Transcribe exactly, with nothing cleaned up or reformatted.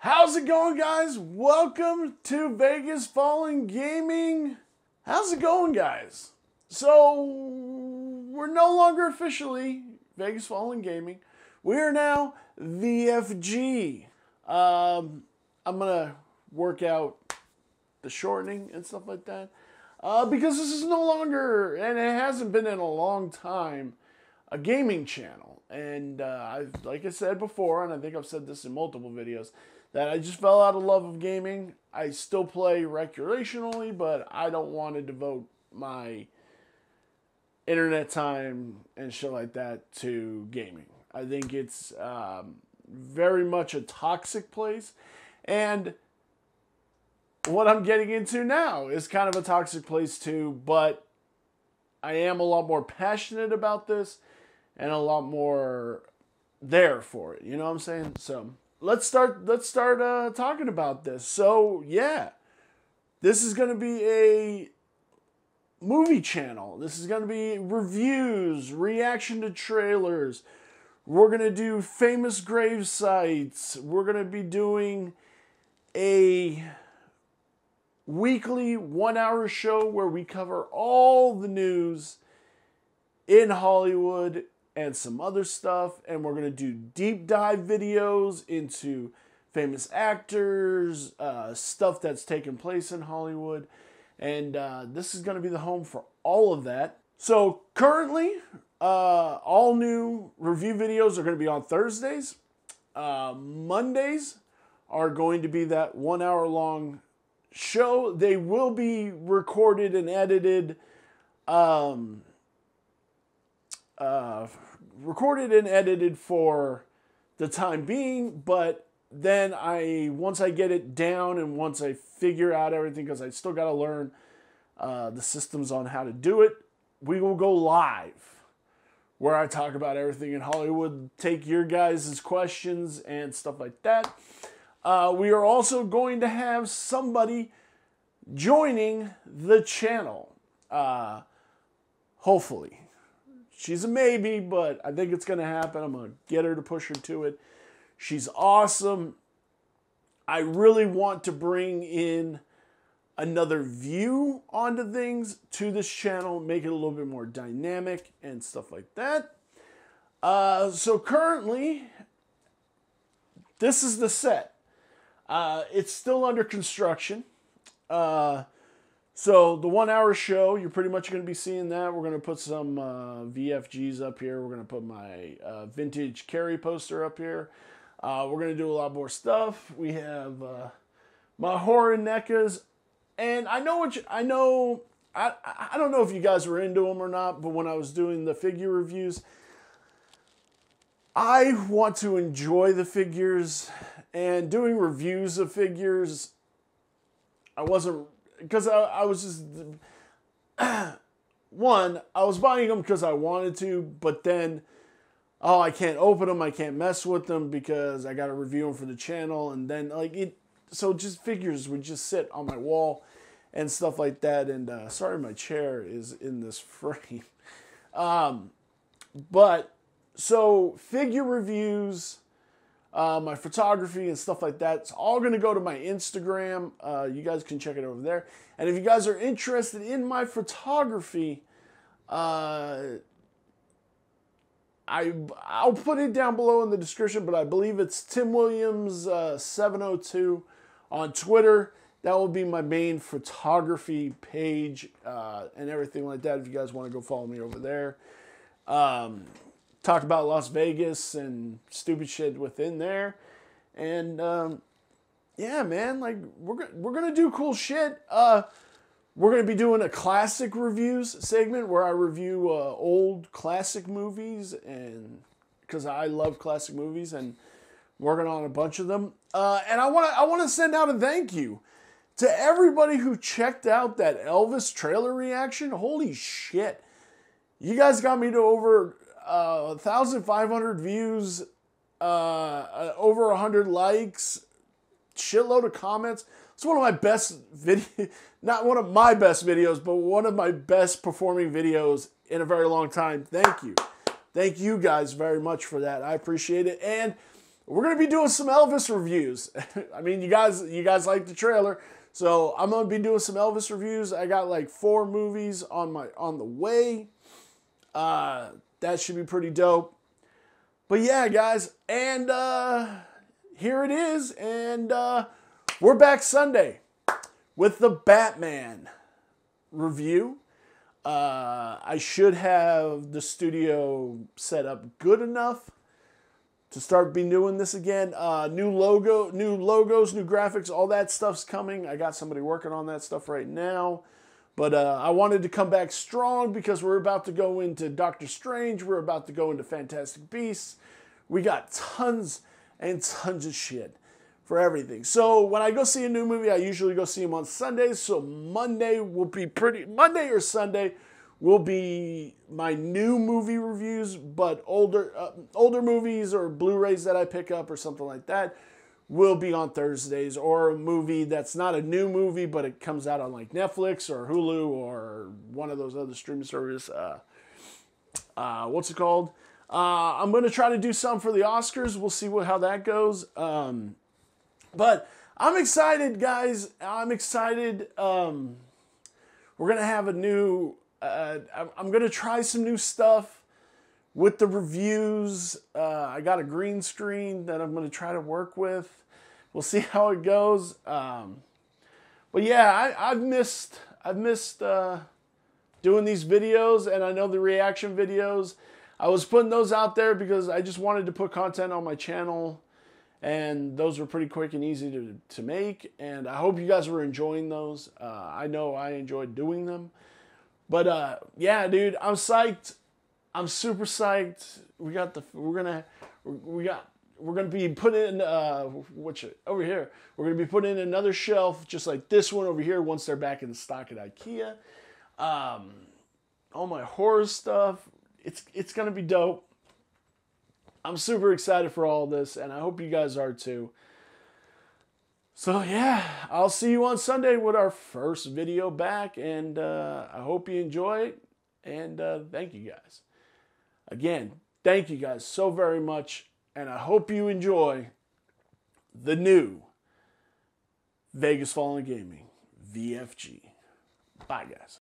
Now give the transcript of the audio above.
How's it going, guys? Welcome to Vegas Fallen Gaming. How's it going, guys? So, we're no longer officially Vegas Fallen Gaming. We are now V F G. Um, I'm going to work out the shortening and stuff like that. Uh, because this is no longer, and it hasn't been in a long time, a gaming channel. And uh, I, like I said before, and I think I've said this in multiple videos, that I just fell out of love of gaming. I still play recreationally, but I don't want to devote my internet time and shit like that to gaming. I think it's um, very much a toxic place. And what I'm getting into now is kind of a toxic place too, but I am a lot more passionate about this and a lot more there for it. You know what I'm saying? So let's start, let's start uh, talking about this. So yeah, this is going to be a movie channel. This is going to be reviews, reaction to trailers. We're going to do famous grave sites. We're going to be doing a weekly one-hour show where we cover all the news in Hollywood and some other stuff, and we're going to do deep dive videos into famous actors, uh, stuff that's taken place in Hollywood, and uh, this is going to be the home for all of that. So currently, uh, all new review videos are going to be on Thursdays. Uh, Mondays are going to be that one-hour-long show. They will be recorded and edited, um, uh, recorded and edited for the time being, but then I, once I get it down and once I figure out everything, because I still got to learn uh, the systems on how to do it, we will go live where I talk about everything in Hollywood, take your guys' questions and stuff like that. Uh, we are also going to have somebody joining the channel, uh, hopefully. She's a maybe, but I think it's going to happen. I'm going to get her to push her to it. She's awesome. I really want to bring in another view onto things to this channel, make it a little bit more dynamic and stuff like that. Uh, so currently, this is the set. Uh, it's still under construction. Uh, so the one hour show, you're pretty much going to be seeing that. We're going to put some uh, V F Gs up here. We're going to put my uh, vintage Carrie poster up here. Uh, we're going to do a lot more stuff. We have uh, my horror NECAs. And I know what you, I know, I, I don't know if you guys were into them or not, but when I was doing the figure reviews, I want to enjoy the figures. And doing reviews of figures, I wasn't, because I, I was just, one, I was buying them because I wanted to, but then, oh, I can't open them, I can't mess with them because I got to review them for the channel, and then, like, it, so just figures would just sit on my wall and stuff like that, and uh, sorry my chair is in this frame. um, but, so, figure reviews, Uh, my photography and stuff like that. It's all going to go to my Instagram. Uh, you guys can check it over there. And if you guys are interested in my photography, uh, I, I'll put it down below in the description, but I believe it's Tim Williams uh, seven oh two on Twitter. That will be my main photography page uh, and everything like that if you guys want to go follow me over there. Um... Talk about Las Vegas and stupid shit within there, and um, yeah, man, like we're we're gonna do cool shit. Uh, we're gonna be doing a classic reviews segment where I review uh, old classic movies, and because I love classic movies and working on a bunch of them. Uh, and I wanna I wanna send out a thank you to everybody who checked out that Elvis trailer reaction. Holy shit, you guys got me to over Uh, one thousand five hundred views, uh, uh, over one hundred likes, shitload of comments. It's one of my best videos, not one of my best videos, but one of my best performing videos in a very long time. Thank you. Thank you guys very much for that. I appreciate it. And we're gonna be doing some Elvis reviews. I mean, you guys, you guys like the trailer, so I'm gonna be doing some Elvis reviews. I got like four movies on my on the way. Uh, that should be pretty dope. But yeah, guys, and uh, here it is, and uh, we're back Sunday with the Batman review. Uh, I should have the studio set up good enough to start be doing this again. Uh, new logo, new logos, new graphics, all that stuff's coming. I got somebody working on that stuff right now. But uh, I wanted to come back strong because we're about to go into Doctor Strange. We're about to go into Fantastic Beasts. We got tons and tons of shit for everything. So when I go see a new movie, I usually go see them on Sundays. So Monday will be pretty... Monday or Sunday will be my new movie reviews, but older uh, older movies or Blu-rays that I pick up or something like that will be on Thursdays, or a movie that's not a new movie, but it comes out on like Netflix or Hulu or one of those other streaming services. Uh, uh, what's it called? Uh, I'm going to try to do some for the Oscars. We'll see what, how that goes. Um, but I'm excited, guys. I'm excited. Um, we're going to have a new... Uh, I'm going to try some new stuff with the reviews. Uh, I got a green screen that I'm going to try to work with. We'll see how it goes. Um, but yeah, I, I've missed, I've missed uh, doing these videos, and I know the reaction videos. I was putting those out there because I just wanted to put content on my channel, and those were pretty quick and easy to, to make. And I hope you guys were enjoying those. Uh, I know I enjoyed doing them. But uh, yeah, dude, I'm psyched. I'm super psyched. We got the we're gonna we got we're gonna be putting in uh which over here we're gonna be putting in another shelf just like this one over here once they're back in stock at IKEA. Um, all my horror stuff. It's it's gonna be dope. I'm super excited for all this, and I hope you guys are too. So yeah, I'll see you on Sunday with our first video back, and uh, I hope you enjoy it, and uh, thank you guys. Again, thank you guys so very much, and I hope you enjoy the new Vegas Fallen Gaming, V F G. Bye, guys.